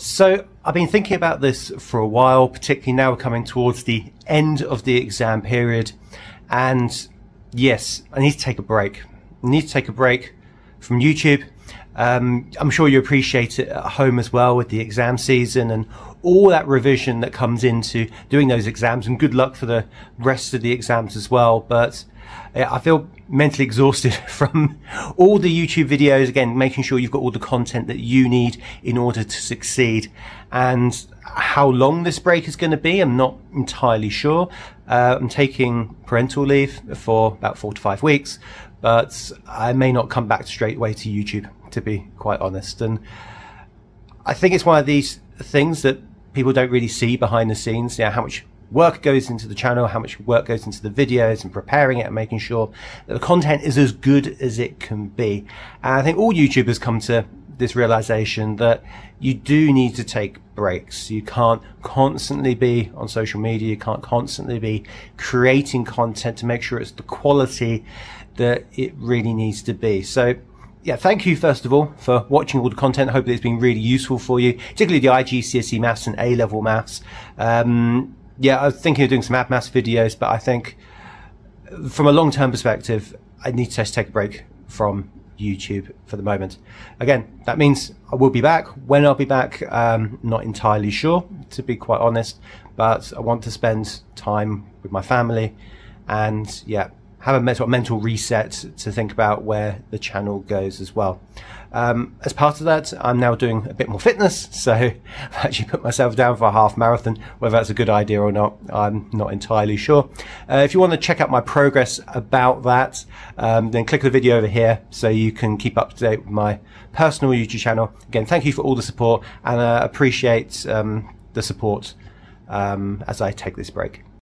So I've been thinking about this for a while, particularly now we're coming towards the end of the exam period. And yes, I need to take a break. I need to take a break from YouTube. I'm sure you appreciate it at home as well with the exam season and all that revision that comes into doing those exams, and good luck for the rest of the exams as well. But I feel mentally exhausted from all the YouTube videos, again, making sure you've got all the content that you need in order to succeed. And how long this break is going to be, I'm not entirely sure. I'm taking parental leave for about 4 to 5 weeks, but I may not come back straight away to YouTube, to be quite honest. And I think it's one of these things that people don't really see behind the scenes, you know, how much work goes into the channel, how much work goes into the videos and preparing it and making sure that the content is as good as it can be. And I think all YouTubers come to this realization that you do need to take breaks. You can't constantly be on social media. You can't constantly be creating content to make sure it's the quality that it really needs to be. So yeah, thank you first of all for watching all the content. I hope it's been really useful for you, particularly the IGCSE maths and A-level maths. Yeah, I was thinking of doing some Admas videos, but I think from a long-term perspective, I need to take a break from YouTube for the moment. Again, that means I will be back. When I'll be back, not entirely sure, to be quite honest, but I want to spend time with my family and yeah, have a mental reset to think about where the channel goes as well. As part of that, I'm now doing a bit more fitness, so I've actually put myself down for a half marathon. Whether that's a good idea or not, I'm not entirely sure. If you want to check out my progress about that, then click the video over here so you can keep up to date with my personal YouTube channel. Again, thank you for all the support, and I appreciate the support as I take this break.